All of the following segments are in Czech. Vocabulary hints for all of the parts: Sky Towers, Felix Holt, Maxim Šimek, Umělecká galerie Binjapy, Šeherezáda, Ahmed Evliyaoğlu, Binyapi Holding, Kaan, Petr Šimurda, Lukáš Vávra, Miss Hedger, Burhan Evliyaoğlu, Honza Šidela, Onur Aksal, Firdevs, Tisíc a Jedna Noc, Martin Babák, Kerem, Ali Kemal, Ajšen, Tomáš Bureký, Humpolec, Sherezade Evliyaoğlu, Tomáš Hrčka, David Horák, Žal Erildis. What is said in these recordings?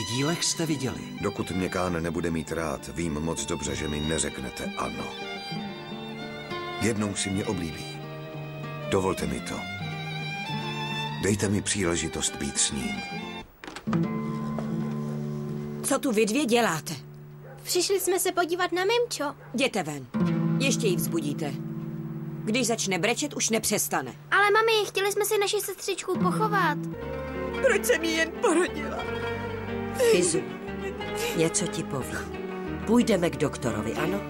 mých dílech jste viděli? Dokud mě Kaaan nebude mít rád, vím moc dobře, že mi neřeknete ano. Jednou si mě oblíbí. Dovolte mi to. Dejte mi příležitost být s ním. Co tu vy dvě děláte? Přišli jsme se podívat na Mimčo. Jděte ven. Ještě ji vzbudíte. Když začne brečet, už nepřestane. Ale mami, chtěli jsme si naši sestřičku pochovat. Proč jsem ji jen porodila? Fizu, něco ti povím. Půjdeme k doktorovi, ano?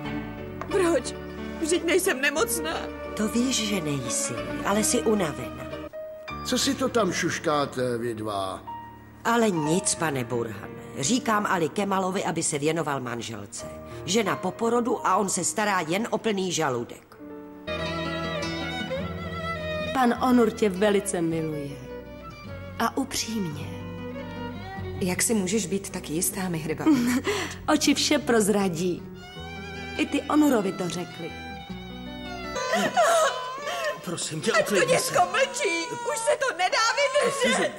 Proč? Vždyť nejsem nemocná. To víš, že nejsi, ale jsi unavena. Co si to tam šuškáte, vy dva? Ale nic, pane Burhan. Říkám Ali Kemalovi, aby se věnoval manželce. Žena po porodu a on se stará jen o plný žaludek. Pan Onur tě velice miluje. A upřímně. Jak si můžeš být tak jistá, Mihriba? Oči vše prozradí. I ty Onurovi to řekli. Prosím tě, uklidni se. Ať to děcko mlčí, už se to nedá vydržet.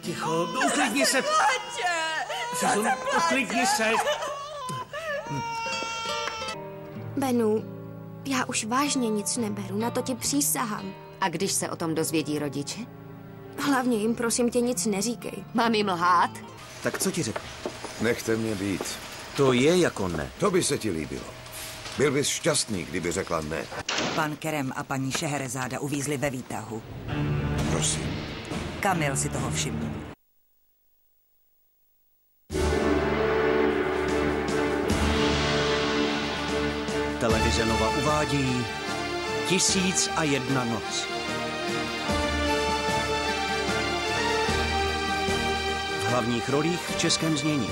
Ticho, uklidni se. Fizu, uklidni se. Benu, já už vážně nic neberu, na to ti přísahám. A když se o tom dozvědí rodiče? Hlavně jim prosím tě nic neříkej. Mám jim lhát? Tak co ti řeknu? Nechte mě být. To je jako ne. To by se ti líbilo. Byl bys šťastný, kdyby řekla ne. Pan Kerem a paní Šeherezáda uvízli ve výtahu. Prosím. Kamil si toho všiml. Televize Nova uvádí 1001 noc. V hlavních rolích v českém znění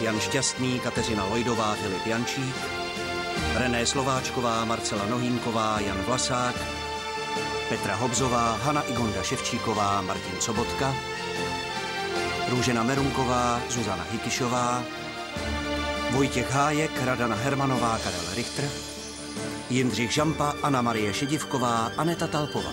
Jan Šťastný, Kateřina Lojdová, Filip Jančík, René Slováčková, Marcela Nohýnková, Jan Vlasák, Petra Hobzová, Hana Igonda Ševčíková, Martin Sobotka, Růžena Merunková, Zuzana Hikišová, Vojtěch Hájek, Radana Hermanová, Karel Richter, Jindřich Žampa, Anna Marie Šedivková, Aneta Talpová.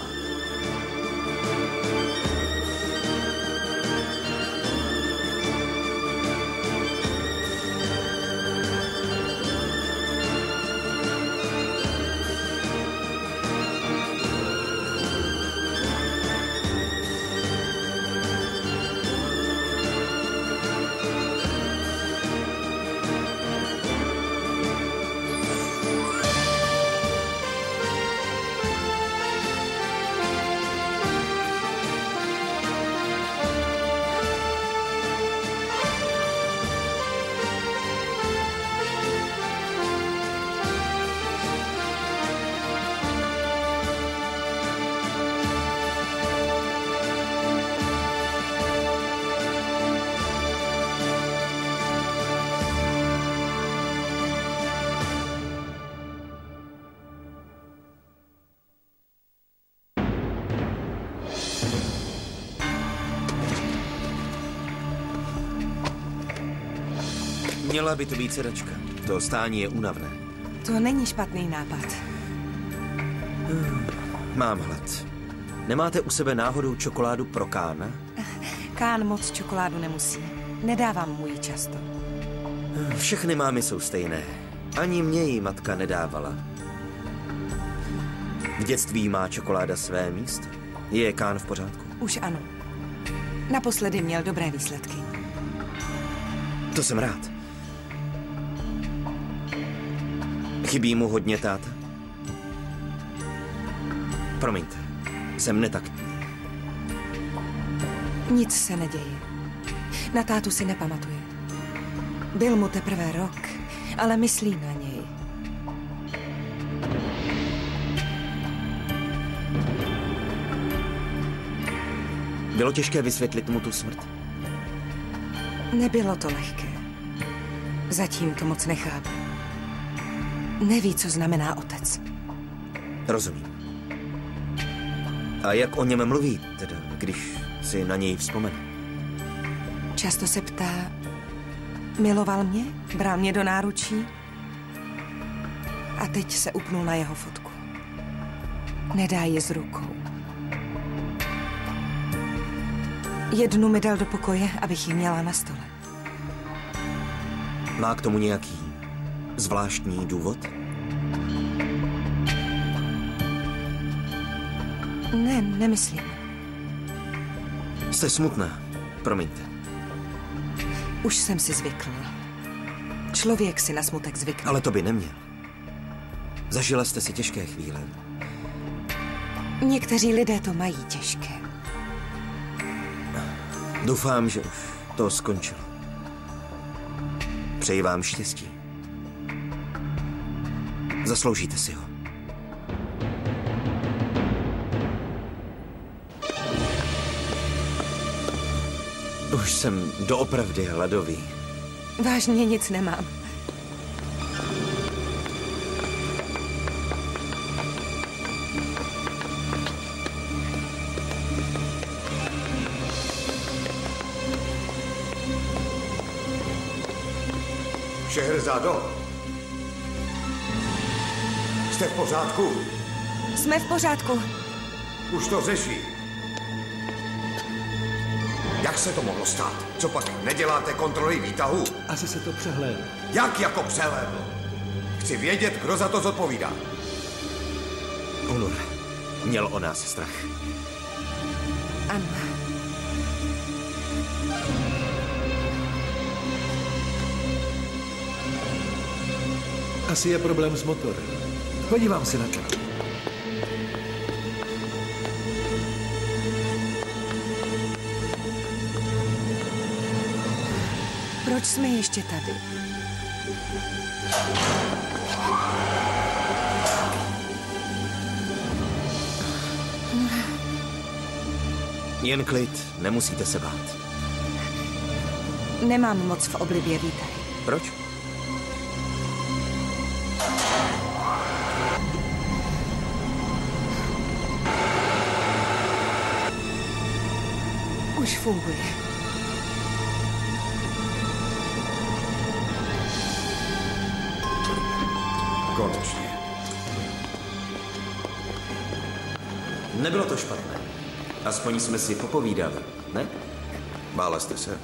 Měla by to být sedačka. To stání je únavné. To není špatný nápad. Mám hlad. Nemáte u sebe náhodou čokoládu pro Káana? Kaan moc čokoládu nemusí. Nedávám mu ji často. Všechny mámy jsou stejné. Ani mě jí matka nedávala. V dětství má čokoláda své místo. Je Kaan v pořádku? Už ano. Naposledy měl dobré výsledky. To jsem rád. Chybí mu hodně táta? Promiňte, jsem netaktní. Nic se neděje. Na tátu si nepamatuje. Byl mu teprve rok, ale myslí na něj. Bylo těžké vysvětlit mu tu smrt? Nebylo to lehké. Zatím to moc nechápu. Neví, co znamená otec. Rozumím. A jak o něm mluví, teda, když si na něj vzpomene? Často se ptá, miloval mě, bral mě do náručí a teď se upnul na jeho fotku. Nedá ji z rukou. Jednu mi dal do pokoje, abych ji měla na stole. Má k tomu nějaký zvláštní důvod? Ne, nemyslím. Jste smutná, promiňte. Už jsem si zvykla. Člověk si na smutek zvykne. Ale to by neměl. Zažila jste si těžké chvíle. Někteří lidé to mají těžké. Doufám, že už to skončilo. Přeji vám štěstí. Zasloužíte si ho. Už jsem doopravdy hladový. Vážně nic nemám. Šehrezádo, jste v pořádku? Jsme v pořádku. Už to řeší. Jak se to mohlo stát? Co pak neděláte kontroly výtahu? Asi se to přehlédlo. Jak jako přehlédlo? Chci vědět, kdo za to zodpovídá. Onur měl o nás strach. Ano. Asi je problém s motorem. Podívám se na to. Proč jsme ještě tady? Jen klid, nemusíte se bát. Nemám moc v oblibě výtahy. Proč? Už funguje. Konečně. Nebylo to špatné. Aspoň jsme si popovídali, ne? Bála jste se?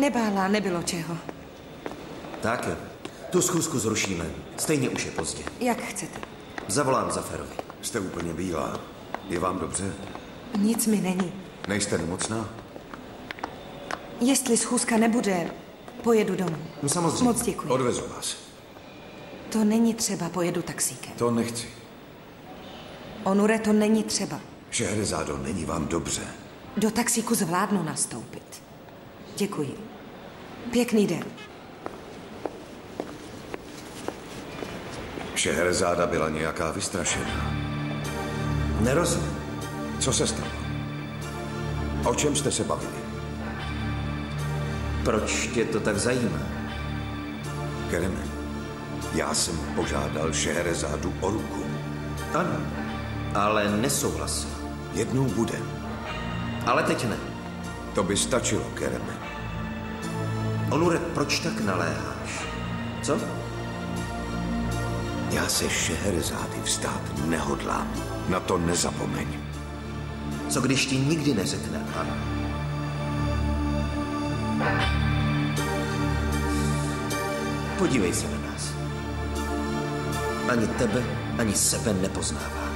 Nebála, nebylo čeho. Tak jo. Tu schůzku zrušíme. Stejně už je pozdě. Jak chcete. Zavolám Zaferovi. Jste úplně bílá. Je vám dobře? Nic mi není. Nejste nemocná? Jestli schůzka nebude, pojedu domů. No samozřejmě. Moc děkuji. Odvezu vás. To není třeba, pojedu taxíkem. To nechci. Onure, to není třeba. Šehrezádo, není vám dobře. Do taxíku zvládnu nastoupit. Děkuji. Pěkný den. Šehrezáda byla nějaká vystrašená. Nerozumím. Co se stalo? O čem jste se bavili? Proč tě to tak zajímá? Kereme. Já jsem požádal Šehrezádu o ruku. Ano, ale nesouhlasil. Jednou bude. Ale teď ne. To by stačilo, Kereme. Onure, proč tak naléháš? Co? Já se Šehrezády vzdát nehodlám. Na to nezapomeň. Co když ti nikdy neřekne ano? Podívej se na nás. Ani tebe, ani sebe nepoznává.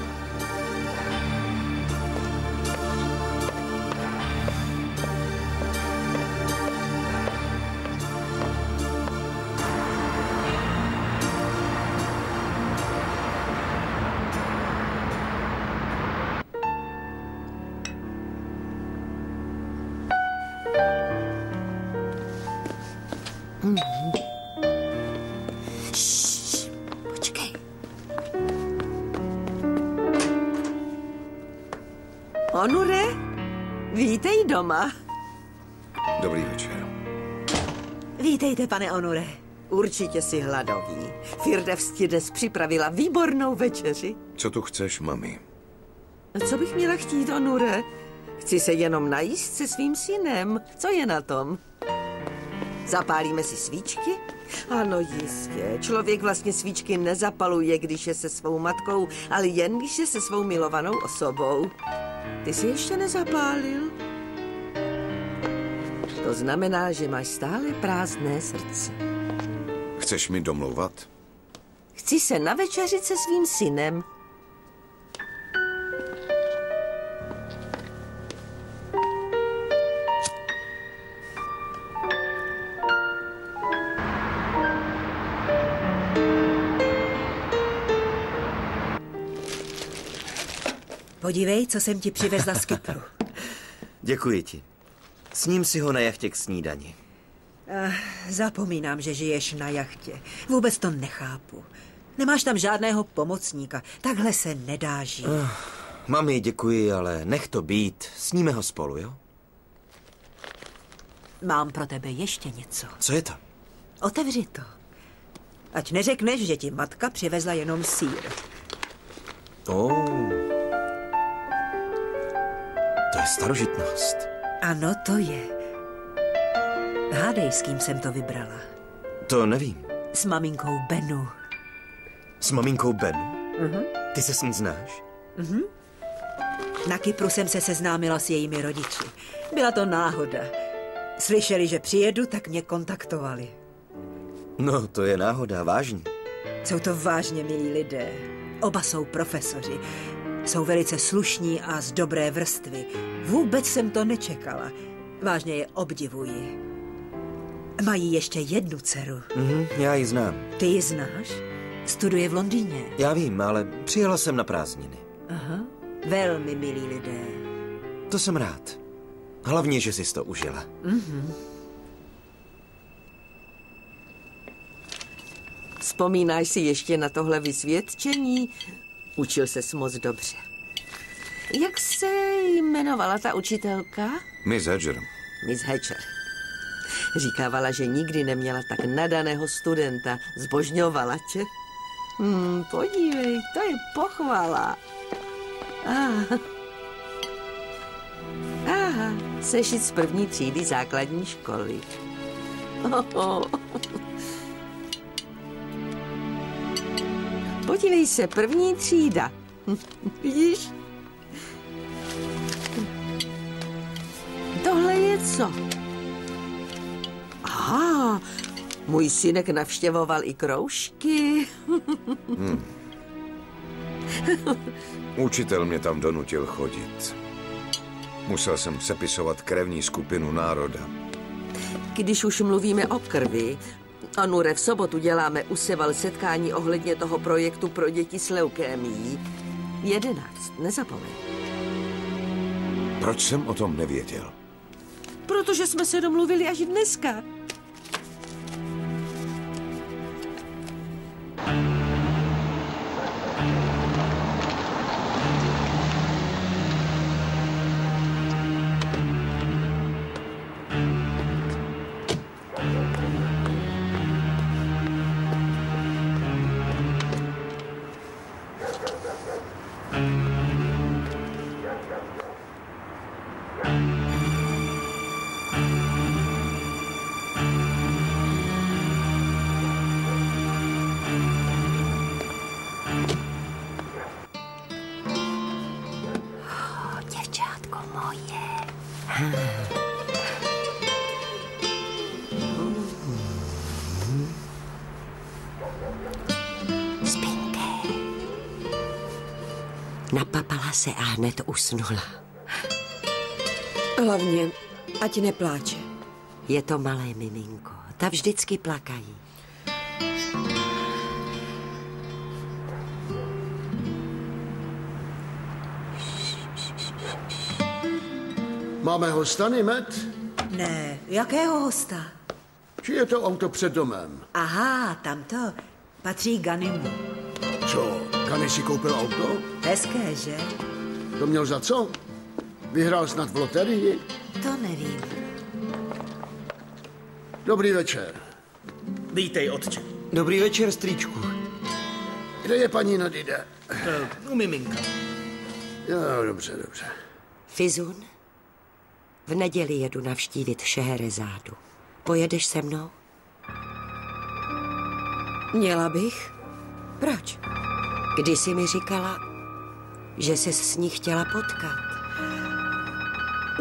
Onure, vítej doma. Dobrý večer. Vítejte, pane Onure. Určitě jsi hladový. Firdevsti dnes připravila výbornou večeři. Co tu chceš, mami? Co bych měla chtít, Onure? Chci se jenom najíst se svým synem. Co je na tom? Zapálíme si svíčky? Ano, jistě. Člověk vlastně svíčky nezapaluje, když je se svou matkou, ale jen když je se svou milovanou osobou. Ty jsi ještě nezapálil? To znamená, že máš stále prázdné srdce. Chceš mi domlouvat? Chci se na večeři se svým synem. Podívej, co jsem ti přivezla z Kypru. Děkuji ti. Sním si ho na jachtě k snídani. Zapomínám, že žiješ na jachtě. Vůbec to nechápu. Nemáš tam žádného pomocníka. Takhle se nedá žít. Mami, děkuji, ale nech to být. Sníme ho spolu, jo? Mám pro tebe ještě něco. Co je to? Otevři to. Ať neřekneš, že ti matka přivezla jenom sýr. To je starožitnost. Ano, to je. Hádej, s kým jsem to vybrala. To nevím. S maminkou Benu. S maminkou Benu? Ty se s ní znáš? Na Kypru jsem se seznámila s jejími rodiči. Byla to náhoda. Slyšeli, že přijedu, tak mě kontaktovali. No, to je náhoda, vážně. Jsou to vážně milí lidé. Oba jsou profesoři. Jsou velice slušní a z dobré vrstvy. Vůbec jsem to nečekala. Vážně je obdivuji. Mají ještě jednu dceru. Já ji znám. Ty ji znáš? Studuje v Londýně. Já vím, ale přijela jsem na prázdniny. Velmi milí lidé. To jsem rád. Hlavně, že jsi to užila. Vzpomínáš si ještě na tohle vysvědčení? Učil ses moc dobře. Jak se jmenovala ta učitelka? Miss Hedger. Miss Hedger. Říkávala, že nikdy neměla tak nadaného studenta. Zbožňovala tě. Podívej, to je pochvala. Sešit z 1. třídy základní školy. Podívej se, 1. třída. Vidíš? Tohle je co? Můj synek navštěvoval i kroužky. Učitel mě tam donutil chodit. Musel jsem sepisovat krevní skupinu národa. Když už mluvíme o krvi, Onure, v sobotu děláme useval setkání ohledně toho projektu pro děti s leukémií. 11, nezapomeň. Proč jsem o tom nevěděl? Protože jsme se domluvili až dneska. Napapala se a hned usnula. Hlavně, ať nepláče. Je to malé miminko. Ta vždycky plakají. Máme hosta, Nimet? Ne, jakého hosta? Či je to auto před domem? Aha, tamto patří Ganimu. Co? Kany si koupil auto? Hezké, že? To měl za co? Vyhrál snad v loterii? To nevím. Dobrý večer. Vítej, otče. Dobrý večer, strýčku. Kde je paní Nadida? U miminka. Jo, dobře, dobře. Fizun? V neděli jedu navštívit Šeherezádu. Pojedeš se mnou? Měla bych. Proč? Kdy jsi mi říkala, že jsi s ní chtěla potkat.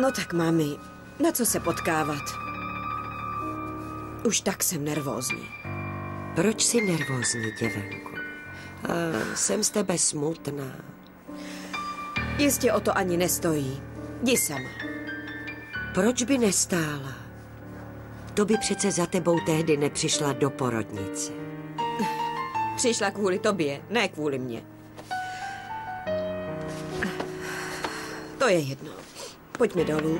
No tak, mami, na co se potkávat? Už tak jsem nervózní. Proč jsi nervózní, děvenku? Jsem z tebe smutná. Jistě o to ani nestojí. Jdi sama. Proč by nestála? To by přece za tebou tehdy nepřišla do porodnice. Přišla kvůli tobě, ne kvůli mně. To je jedno. Pojďme dolů.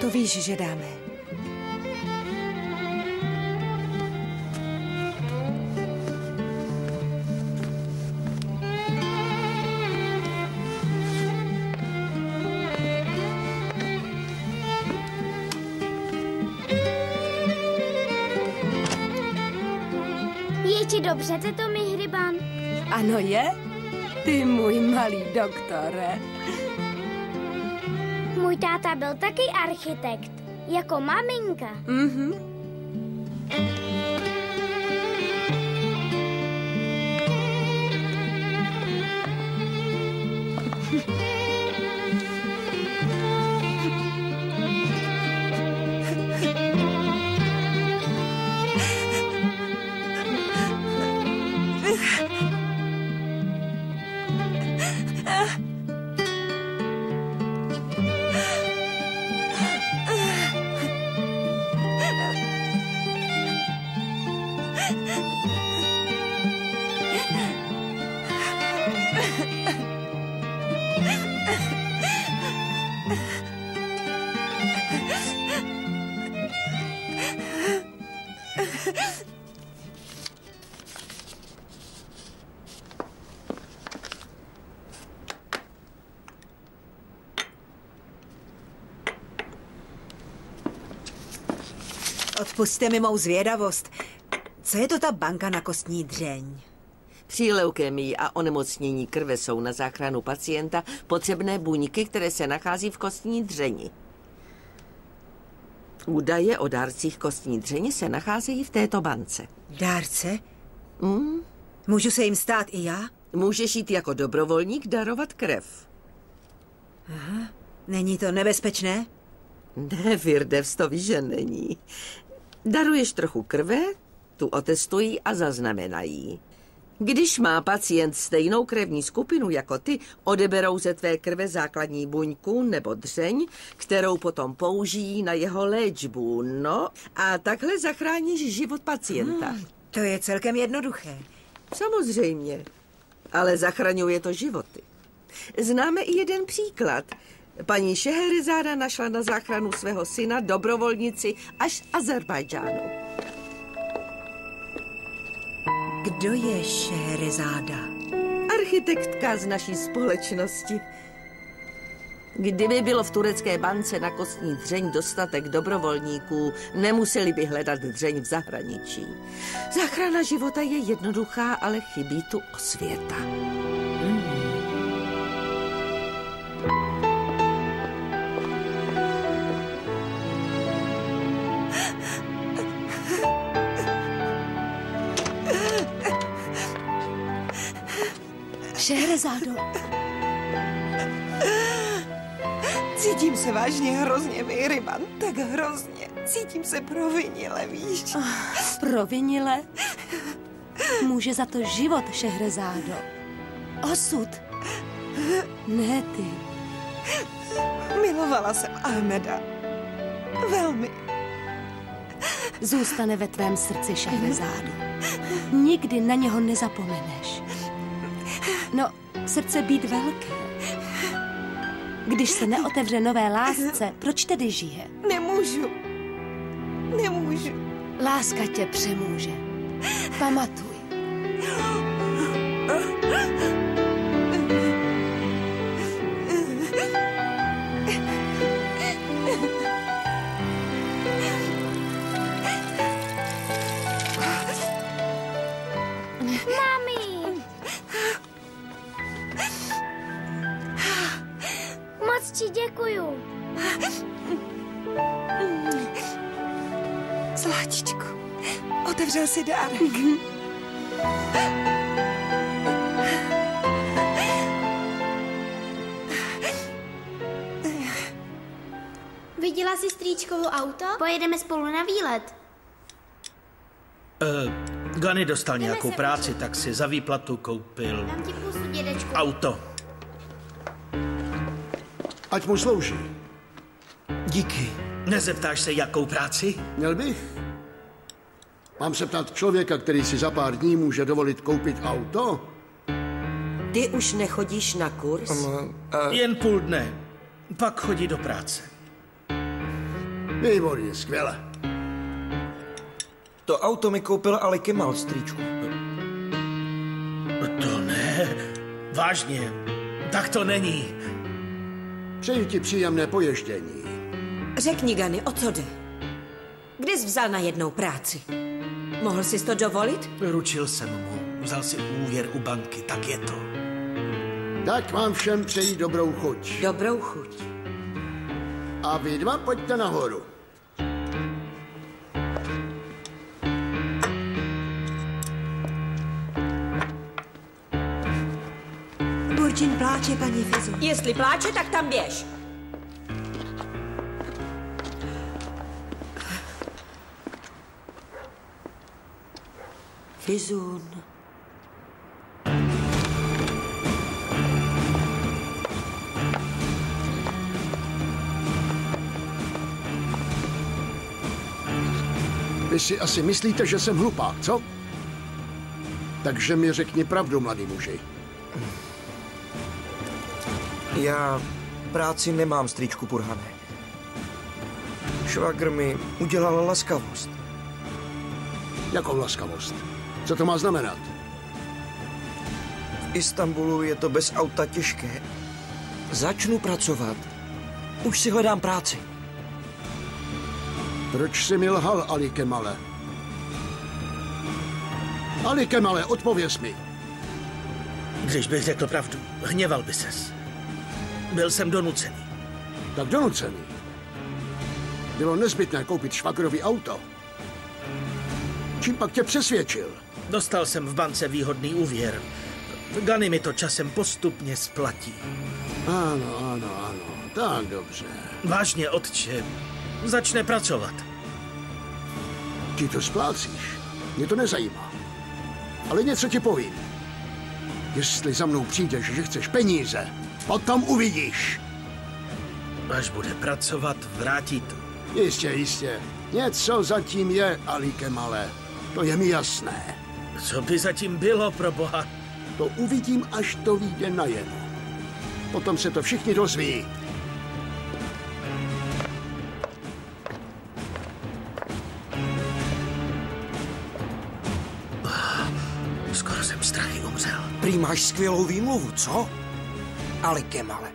To víš, že dáme. Je ti dobře, to mi hryban? Ano je? Ty můj malý doktore. Můj táta byl taky architekt, jako maminka. Mhm. Odpusťte mi mou zvědavost. Co je to ta banka na kostní dřeň? Při leukemii a onemocnění krve jsou na záchranu pacienta potřebné buňky, které se nachází v kostní dřeni. Údaje o dárcích kostní dřeni se nacházejí v této bance. Dárce? Můžu se jim stát i já? Můžeš jít jako dobrovolník darovat krev. Aha. Není to nebezpečné? Ne, Virdevs, to víš, že není. Daruješ trochu krve, tu otestují a zaznamenají. Když má pacient stejnou krevní skupinu jako ty, odeberou ze tvé krve základní buňku nebo dřeň, kterou potom použijí na jeho léčbu. No a takhle zachráníš život pacienta. To je celkem jednoduché. Samozřejmě, ale zachraňuje to životy. Známe i jeden příklad. Paní Šeherezáda našla na záchranu svého syna dobrovolnici až z Azerbajdžánu. Kdo je Šeherezáda? Architektka z naší společnosti. Kdyby bylo v turecké bance na kostní dřeň dostatek dobrovolníků, nemuseli by hledat dřeň v zahraničí. Záchrana života je jednoduchá, ale chybí tu osvěta. Šeherezádo. Cítím se vážně hrozně, Vejryban, tak hrozně. Cítím se provinile, víš? Provinile? Může za to život, Šeherezádo. Osud. Ne ty. Milovala jsem Ahmeda. Velmi. Zůstane ve tvém srdci, Šeherezádo. Nikdy na něho nezapomeneš. No, srdce být velké. Když se neotevře nové lásce, proč tedy žije? Nemůžu. Nemůžu. Láska tě přemůže. Pamatuj. Zlatičku, otevřel si dárek. Viděla jsi strýčkovo auto? Pojedeme spolu na výlet. Gany dostal nějakou práci, tak si za výplatu koupil auto. Ať mu slouží. Díky. Nezeptáš se, jakou práci? Měl bych. Mám se ptát člověka, který si za pár dní může dovolit koupit auto? Ty už nechodíš na kurz? Jen půl dne. Pak chodí do práce. Výborně, skvěle. To auto mi koupil ale Kemal, strýčku. To ne. Vážně. Tak to není. Přeji ti příjemné poježdění. Řekni, Gany, o co jde? Kde jsi vzal na jednou práci? Mohl jsi to dovolit? Ručil jsem mu. Vzal si úvěr u banky, tak je to. Tak vám všem přeji dobrou chuť. Dobrou chuť. A vy dva pojďte nahoru. Burčin pláče, paní Fizu. Jestli pláče, tak tam běž. Fizun. Vy si asi myslíte, že jsem hlupák, co? Takže mi řekni pravdu, mladý muži. Já práci nemám, strýčku Purhane. Švagr mi udělal laskavost. Jakou laskavost? Co to má znamenat? V Istanbulu je to bez auta těžké. Začnu pracovat. Už si hledám práci. Proč jsi mi lhal, Ali Kemale? Ali Kemale, odpověz mi. Když bych řekl pravdu, hněval by ses. Byl jsem donucený. Tak donucený? Bylo nezbytné koupit švagrovi auto. Čím pak tě přesvědčil? Dostal jsem v bance výhodný úvěr. Gany mi to časem postupně splatí. Ano. Tak dobře. Vážně, otče. Začne pracovat. Ty to splácíš. Mě to nezajímá. Ale něco ti povím. Jestli za mnou přijdeš, že chceš peníze, potom uvidíš. Až bude pracovat, vrátí to. Jistě. Něco zatím je, Ali Kemale. To je mi jasné. Co by zatím bylo, pro boha? To uvidím, až to vyjde najevo. Potom se to všichni dozví. Skoro jsem strachy umřel. Prý máš skvělou výmluvu, co? Ali Kemale.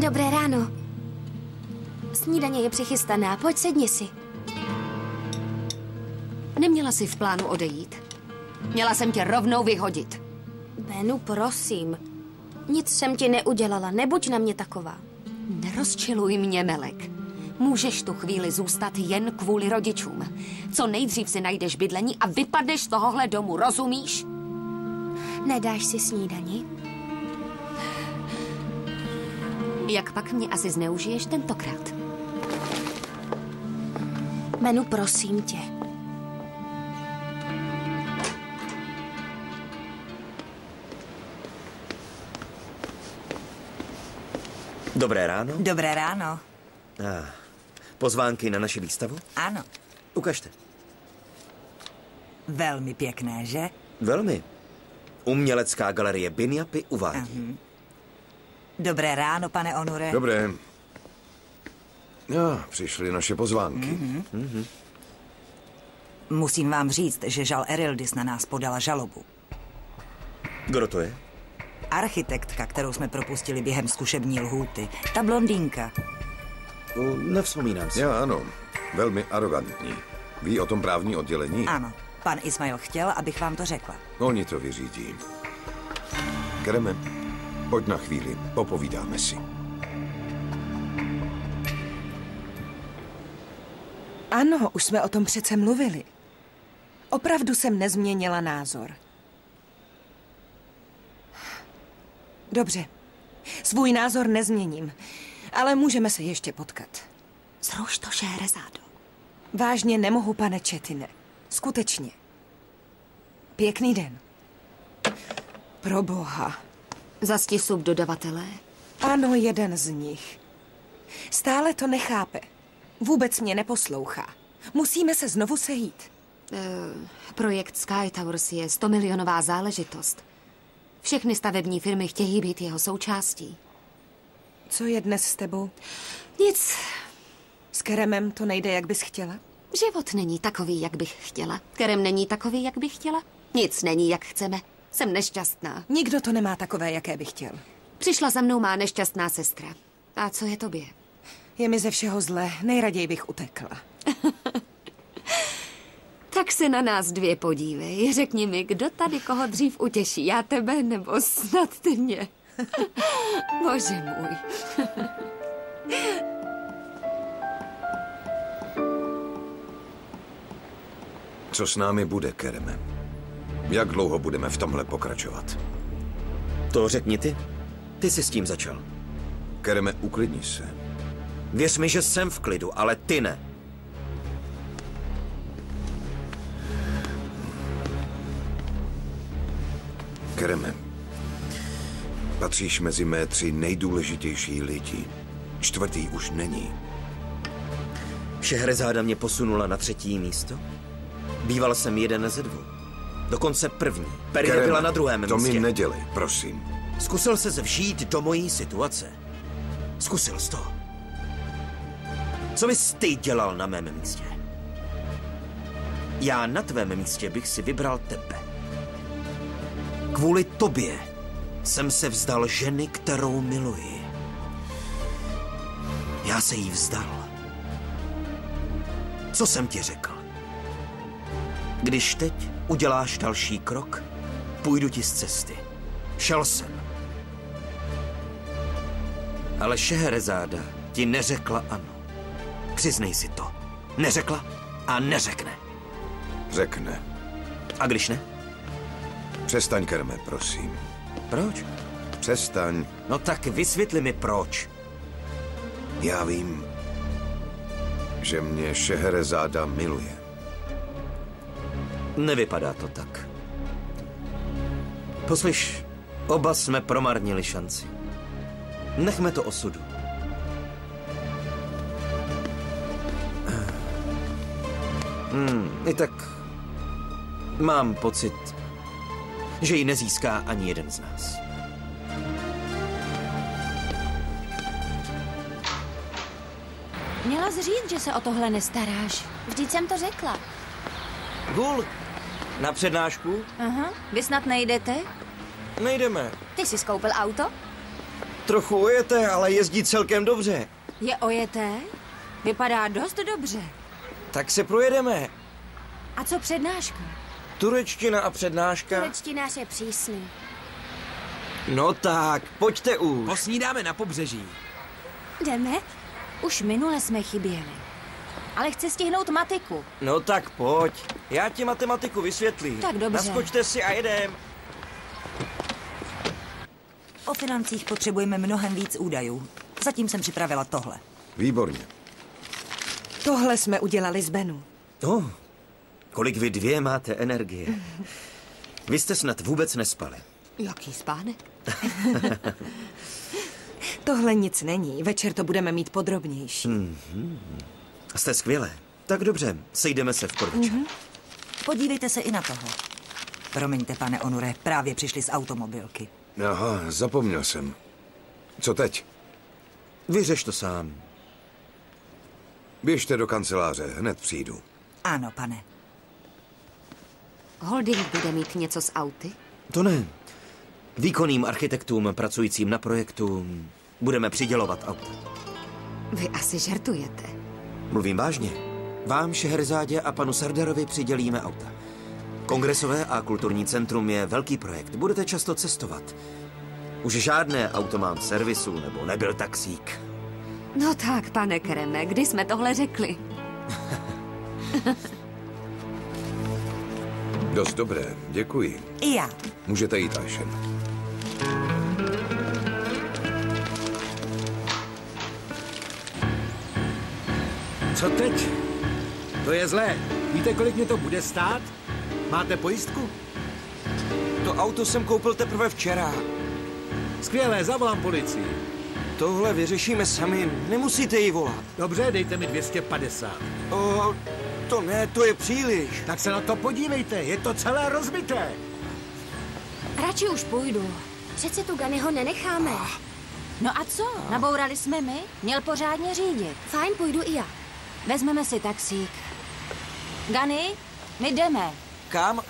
Dobré ráno. Snídaně je přichystaná, pojď sedni si. Neměla jsi v plánu odejít. Měla jsem tě rovnou vyhodit. Benu, prosím. Nic jsem ti neudělala, nebuď na mě taková. Nerozčiluj mě, Melek. Můžeš tu chvíli zůstat jen kvůli rodičům. Co nejdřív si najdeš bydlení a vypadneš z tohohle domu, rozumíš? Nedáš si snídani? Jak pak mě asi zneužiješ tentokrát? Benu, prosím tě. Dobré ráno. Dobré ráno. Pozvánky na naši výstavu? Ano. Ukažte. Velmi pěkné, že? Velmi. Umělecká galerie Binjapy uvádí. Dobré ráno, pane Onure. Dobré. Přišly naše pozvánky. Musím vám říct, že Žal Erildis na nás podala žalobu. Kdo to je? Architektka, kterou jsme propustili během zkušební lhůty. Ta blondýnka. Nevzpomínám si. Já ano. Velmi arrogantní. Ví o tom právní oddělení? Ano. Pan Ismail chtěl, abych vám to řekla. Oni to vyřídí. Kreme, pojď na chvíli. Popovídáme si. Ano, už jsme o tom přece mluvili. Opravdu jsem nezměnila názor. Dobře. Svůj názor nezměním, ale můžeme se ještě potkat. Zruš to, Šerezádo. Vážně nemohu, pane Četine. Skutečně. Pěkný den. Proboha. Zasti sub dodavatelé? Ano, jeden z nich. Stále to nechápe. Vůbec mě neposlouchá. Musíme se znovu sejít. Projekt Sky Towers je 100milionová záležitost. Všechny stavební firmy chtějí být jeho součástí. Co je dnes s tebou? Nic. S Keremem to nejde, jak bys chtěla? Život není takový, jak bych chtěla. Kerem není takový, jak bych chtěla. Nic není, jak chceme. Jsem nešťastná. Nikdo to nemá takové, jaké bych chtěl. Přišla za mnou má nešťastná sestra. A co je tobě? Je mi ze všeho zlé. Nejraději bych utekla. Tak se na nás dvě podívej. Řekni mi, kdo tady koho dřív utěší. Já tebe, nebo snad ty mě. Bože můj. Co s námi bude, Kereme? Jak dlouho budeme v tomhle pokračovat? To řekni ty. Ty jsi s tím začal. Kereme, uklidni se. Věř mi, že jsem v klidu, ale ty ne. Kereme, patříš mezi mé 3 nejdůležitější lidi. 4. už není. Šehrezáda mě posunula na 3. místo? Býval jsem jeden ze 2. Dokonce první. Perina byla na 2. místě. To mi nedělej, prosím. Zkusil se vžít do mojí situace. Zkusil jsi to. Co bys ty dělal na mém místě? Já na tvém místě bych si vybral tebe. Kvůli tobě jsem se vzdal ženy, kterou miluji. Já se jí vzdal. Co jsem ti řekl? Když teď uděláš další krok, půjdu ti z cesty. Šel jsem. Ale Šehrezáda ti neřekla ano. Přiznej si to. Neřekla a neřekne. Řekne. A když ne? Přestaň, Kerme, prosím. Proč? Přestaň. No tak vysvětli mi, proč. Já vím, že mě Šehrezáda miluje. Nevypadá to tak. Poslyš, oba jsme promarnili šanci. Nechme to osudu. I tak mám pocit, že ji nezíská ani jeden z nás. Měla jsi říct, že se o tohle nestaráš. Vždyť jsem to řekla. Gul, na přednášku? Aha, vy snad nejdete? Nejdeme. Ty jsi skoupil auto? Trochu ojeté, ale jezdí celkem dobře. Je ojeté? Vypadá dost dobře. Tak se projedeme. A co přednáška? Turečtina a přednáška. Turečtinář je přísný. No tak, pojďte už. Posnídáme na pobřeží. Jdeme? Už minule jsme chyběli. Ale chci stihnout matiku. No tak pojď. Já ti matematiku vysvětlím. Tak dobře. Naskočte si a jedem. O financích potřebujeme mnohem víc údajů. Zatím jsem připravila tohle. Výborně. Tohle jsme udělali z Benu. No, kolik vy dvě máte energie. Vy jste snad vůbec nespali. Jaký spánek? Tohle nic není. Večer to budeme mít podrobnější. Jste skvělé. Tak dobře, sejdeme se v podvečer. Podívejte se i na toho. Promiňte, pane Onure, právě přišli z automobilky. Aha, zapomněl jsem. Co teď? Vyřeš to sám. Běžte do kanceláře, hned přijdu. Ano, pane. Holding bude mít něco s auty? To ne. Výkonným architektům pracujícím na projektu budeme přidělovat auta. Vy asi žertujete. Mluvím vážně. Vám, Šeherezádě a panu Sardarovi přidělíme auta. Kongresové a kulturní centrum je velký projekt. Budete často cestovat. Už žádné auto mám v servisu, nebo nebyl taxík. No tak, pane Kereme, kdy jsme tohle řekli? Dost dobré, děkuji. I já. Můžete jít, Ajšen. Co teď? To je zlé. Víte, kolik mě to bude stát? Máte pojistku? To auto jsem koupil teprve včera. Skvělé, zavolám policii. Tohle vyřešíme sami, nemusíte jí volat. Dobře, dejte mi 250. O, to ne, to je příliš. Tak se na to podívejte, je to celé rozbité. Radši už půjdu. Přece tu Ganyho nenecháme. No a co? Nabourali jsme my? Měl pořádně řídit. Fajn, půjdu i já. Vezmeme si taxík. Gany, my jdeme. Kam?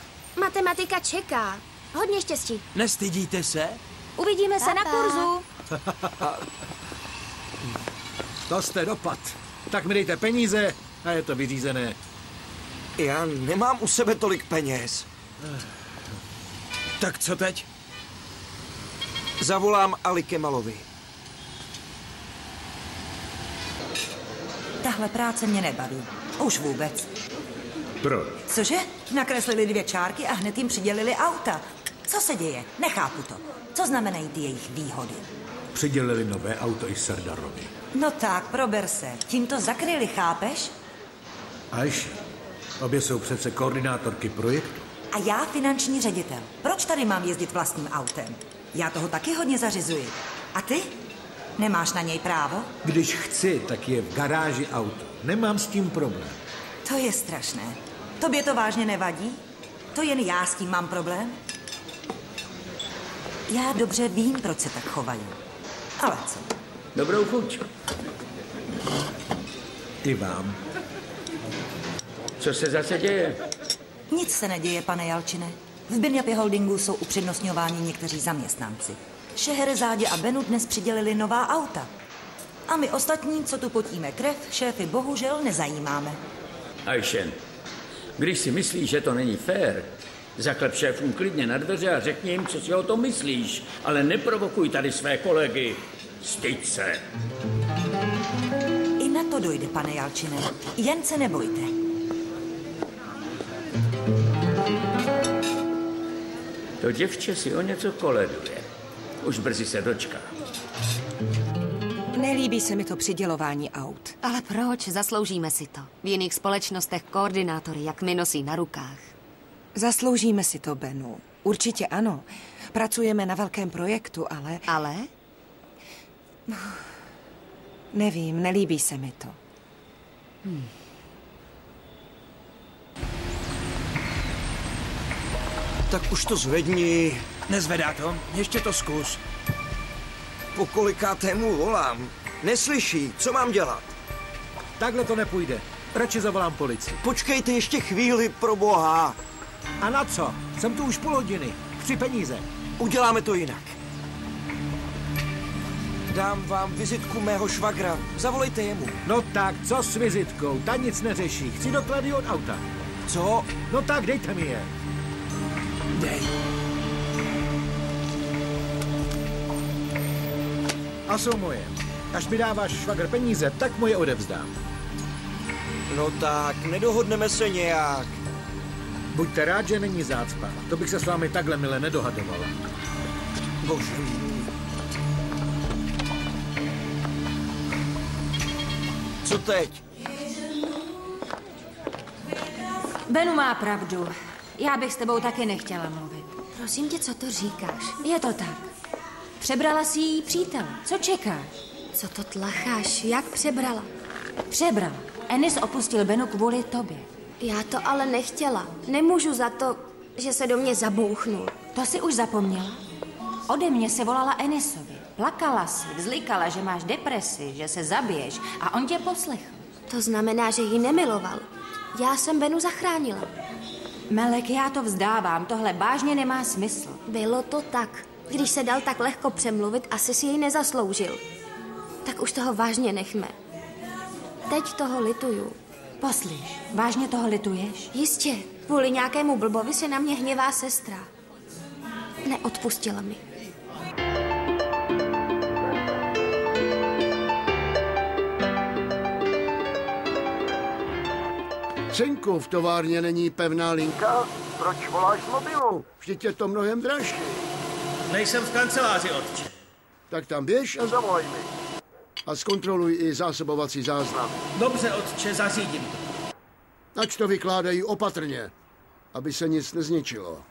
Matematika čeká. Hodně štěstí. Nestydíte se? Uvidíme se na kurzu. To jste dopad. Tak mi dejte peníze a je to vyřízené. Já nemám u sebe tolik peněz. Tak co teď? Zavolám Ali Kemalovi. Tahle práce mě nebaví. Už vůbec. Proč? Cože? Nakreslili 2 čárky a hned jim přidělili auta. Co se děje? Nechápu to. Co znamenají ty jejich výhody? Přidělili nové auto i Sardarovi. No tak, prober se. Tím to zakryli, chápeš? Ajši, obě jsou přece koordinátorky projektu. A já finanční ředitel. Proč tady mám jezdit vlastním autem? Já toho taky hodně zařizuji. A ty? Nemáš na něj právo? Když chci, tak je v garáži auto. Nemám s tím problém. To je strašné. Tobě to vážně nevadí? To jen já s tím mám problém? Já dobře vím, proč se tak chovají. Ale co? Dobrou chuť. I vám. Co se zase děje? Nic se neděje, pane Jalčine. V Binyapi Holdingu jsou upřednostňováni někteří zaměstnanci. Šeherezádě a Benu dnes přidělili nová auta. A my ostatní, co tu potíme krev, šéfy bohužel nezajímáme. Ajšen, když si myslíš, že to není fér, zaklep šéfům klidně na dveře a řekni jim, co si o tom myslíš, ale neprovokuj tady své kolegy. Styď se. I na to dojde, pane Jalčine. Jen se nebojte. To děvče si o něco koleduje. Už brzy se dočká. Nelíbí se mi to přidělování aut. Ale proč? Zasloužíme si to. V jiných společnostech koordinátory, jak mi nosí na rukách. Zasloužíme si to, Benu. Určitě ano. Pracujeme na velkém projektu, ale... Ale? Nevím, nelíbí se mi to. Tak už to zvedni. Nezvedá to? Ještě to zkus. Po kolikátému volám. Neslyší, co mám dělat? Takhle to nepůjde. Radši zavolám policii. Počkejte ještě chvíli, pro boha. A na co? Jsem tu už půl hodiny. Chci peníze. Uděláme to jinak. Dám vám vizitku mého švagra. Zavolejte jemu. No tak, co s vizitkou? Ta nic neřeší. Chci doklady od auta. Co? No tak, dejte mi je. Dej. A jsou moje. Až mi dáváš, švagr, peníze, tak moje odevzdám. No tak, nedohodneme se nějak. Buďte rád, že není zácpa. To bych se s vámi takhle mile nedohadovala. Bože. Co teď? Benu má pravdu. Já bych s tebou taky nechtěla mluvit. Prosím tě, co to říkáš? Je to tak. Přebrala si její přítele. Co čekáš? Co to tlacháš? Jak přebrala? Přebrala. Enis opustil Benu kvůli tobě. Já to ale nechtěla. Nemůžu za to, že se do mě zabouchnul. To si už zapomněla? Ode mě se volala Enisovi. Plakala si, vzlikala, že máš depresi, že se zabiješ a on tě poslechl. To znamená, že ji nemiloval. Já jsem Benu zachránila. Melek, já to vzdávám, tohle vážně nemá smysl. Bylo to tak. Když se dal tak lehko přemluvit, asi si jej nezasloužil. Tak už toho vážně nechme. Teď toho lituju. Poslíš, vážně toho lituješ? Jistě, kvůli nějakému blbovi se na mě hněvá sestra. Neodpustila mi. Senku, v továrně není pevná linka. Proč voláš mobilu? Vždyť je to mnohem dražší. Nejsem v kanceláři, otče. Tak tam běž a zavolaj mi. A zkontroluj i zásobovací záznam. Dobře, otče, zařídím to. Ač to vykládají opatrně, aby se nic nezničilo.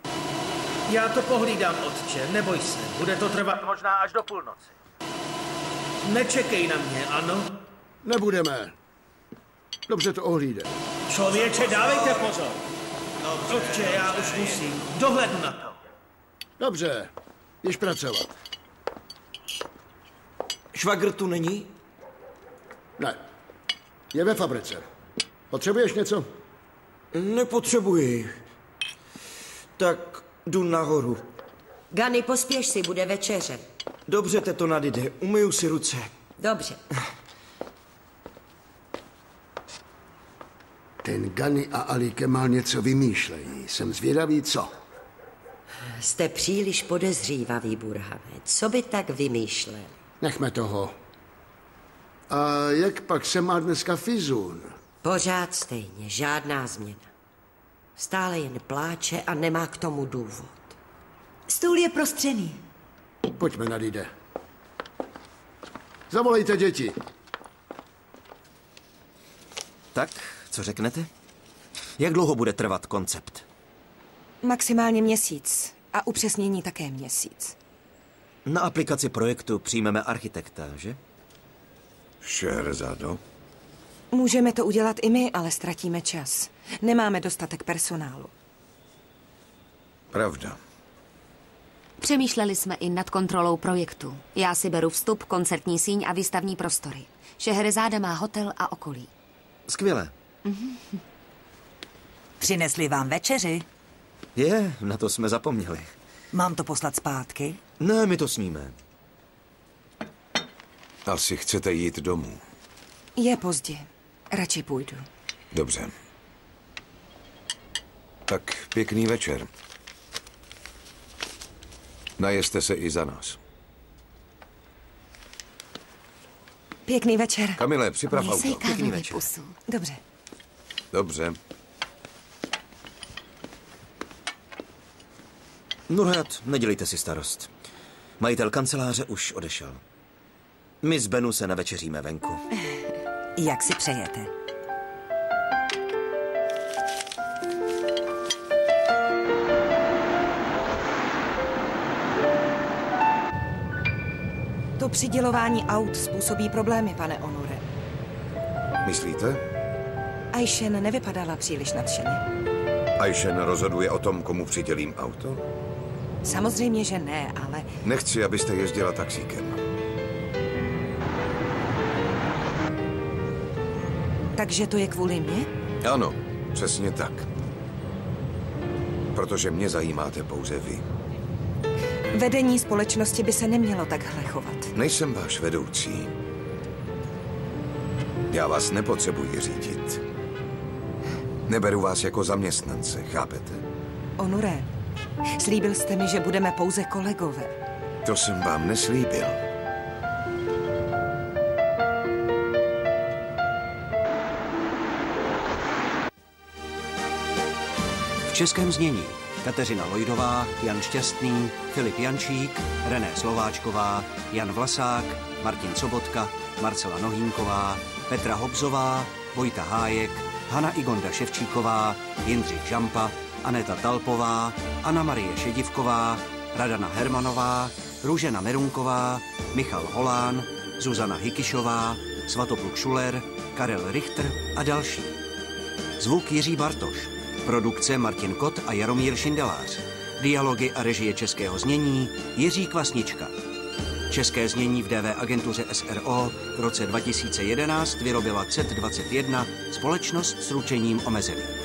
Já to pohlídám, otče, neboj se. Bude to trvat možná až do půlnoci. Nečekej na mě, ano? Nebudeme. Dobře to ohlídej. Člověče, dávejte pozor. Dobře, otče, já už musím. Dohlednu na to. Dobře, jdeš pracovat. Švagr tu není? Ne, je ve fabrice. Potřebuješ něco? Nepotřebuji. Tak jdu nahoru. Gany, pospěš si, bude večeře. Dobře, teto nadjde, umyju si ruce. Dobře. Ten Gany a Ali Kemal něco vymýšlejí. Jsem zvědavý, co? Jste příliš podezřívavý, Burhane. Co by tak vymýšleli? Nechme toho. A jak pak se má dneska Fizun? Pořád stejně, žádná změna. Stále jen pláče a nemá k tomu důvod. Stůl je prostřený. Pojďme, Nadide. Zavolejte děti. Tak, co řeknete? Jak dlouho bude trvat koncept? Maximálně měsíc a upřesnění také měsíc. Na aplikaci projektu přijmeme architekta, že? Šerezado? Můžeme to udělat i my, ale ztratíme čas. Nemáme dostatek personálu. Pravda. Přemýšleli jsme i nad kontrolou projektu. Já si beru vstup, koncertní síň a výstavní prostory. Šeherezáda má hotel a okolí. Skvěle. Přinesli vám večeři? Je, na to jsme zapomněli. Mám to poslat zpátky? Ne, my to sníme. Asi chcete jít domů. Je pozdě. Radši půjdu. Dobře. Tak pěkný večer. Najeste se i za nás. Pěkný večer. Kamile, připrav auto. Pěkný večer. Pusu. Dobře. Dobře. Nurhat, nedělejte si starost. Majitel kanceláře už odešel. My s Benu se navečeříme venku. Jak si přejete? To přidělování aut způsobí problémy, pane Onure. Myslíte? Aishen nevypadala příliš nadšeně. Aishen rozhoduje o tom, komu přidělím auto? Samozřejmě, že ne, ale... Nechci, abyste jezdila taxíkem. Takže to je kvůli mně? Ano, přesně tak. Protože mě zajímáte pouze vy. Vedení společnosti by se nemělo takhle chovat. Nejsem váš vedoucí. Já vás nepotřebuji řídit. Neberu vás jako zaměstnance, chápete? Onure, slíbil jste mi, že budeme pouze kolegové. To jsem vám neslíbil. V českém znění Kateřina Lojdová, Jan Šťastný, Filip Jančík, René Slováčková, Jan Vlasák, Martin Sobotka, Marcela Nohýnková, Petra Hobzová, Vojta Hájek, Hana Igonda Ševčíková, Jindřich Žampa, Aneta Talpová, Anna Marie Šedivková, Radana Hermanová, Růžena Merunková, Michal Holán, Zuzana Hikišová, Svatopluk Šuler, Karel Richter a další. Zvuk Jiří Bartoš. Produkce Martin Kot a Jaromír Šindelář. Dialogy a režie českého znění Jiří Kvasnička. České znění v DV agentuře SRO v roce 2011 vyrobila CET 21 společnost s ručením omezeným.